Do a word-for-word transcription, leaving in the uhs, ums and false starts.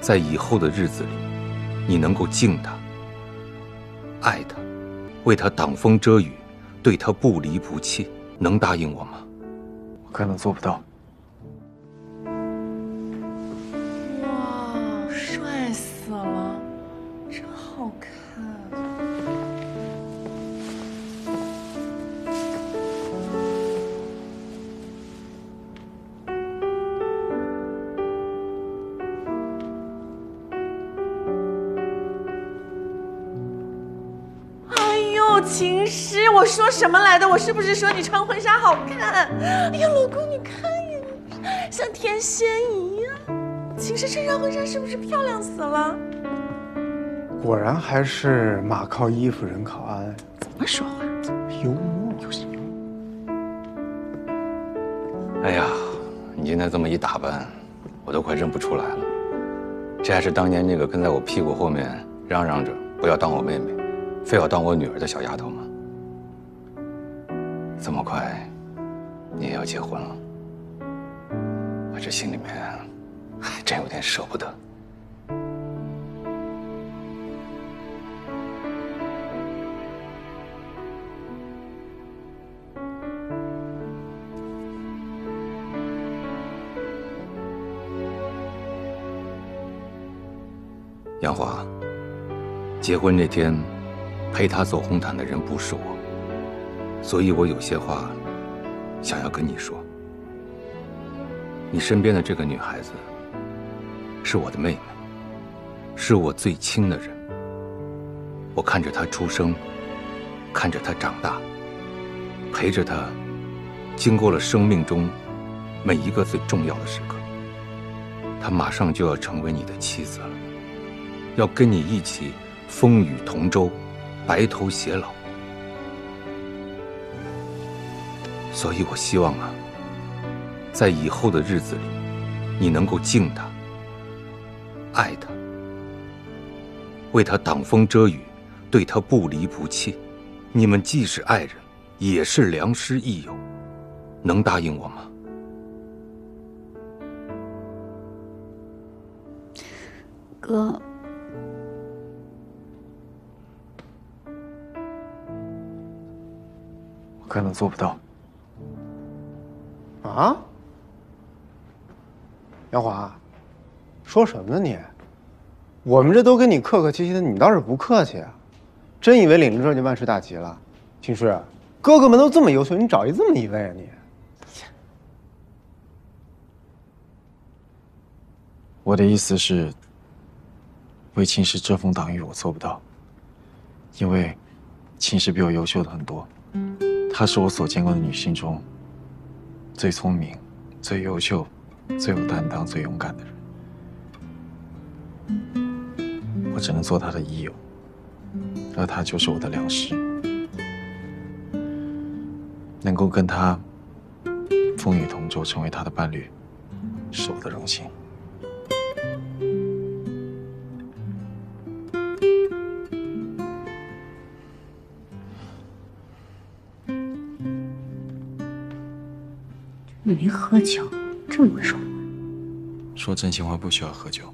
在以后的日子里，你能够敬他、爱他，为他挡风遮雨，对他不离不弃，能答应我吗？我可能做不到。 情诗，我说什么来的？我是不是说你穿婚纱好看？哎呀，老公，你看呀，像天仙一样。情诗穿上婚纱是不是漂亮死了？果然还是马靠衣服，人靠鞍。怎么说话？幽默。哎呀，你今天这么一打扮，我都快认不出来了。这还是当年那个跟在我屁股后面嚷嚷着不要当我妹妹， 非要当我女儿的小丫头吗？这么快，你也要结婚了，我这心里面还真有点舍不得。杨华，结婚那天 陪他走红毯的人不是我，所以我有些话想要跟你说。你身边的这个女孩子是我的妹妹，是我最亲的人。我看着她出生，看着她长大，陪着她经过了生命中每一个最重要的时刻。她马上就要成为你的妻子了，要跟你一起风雨同舟， 白头偕老，所以我希望啊，在以后的日子里，你能够敬他、爱他，为他挡风遮雨，对他不离不弃。你们既是爱人，也是良师益友，能答应我吗？哥。 可能做不到。啊？杨华，说什么呢你？我们这都跟你客客气气的，你倒是不客气啊！真以为领了证就万事大吉了？秦诗，哥哥们都这么优秀，你找一这么一位啊你？我的意思是，为秦诗遮风挡雨我做不到，因为秦诗比我优秀的很多。 她是我所见过的女性中，最聪明、最优秀、最有担当、最勇敢的人。我只能做她的益友，而她就是我的良师。能够跟她风雨同舟，成为她的伴侣，是我的荣幸。 你没喝酒，这么会说话。说真心话不需要喝酒。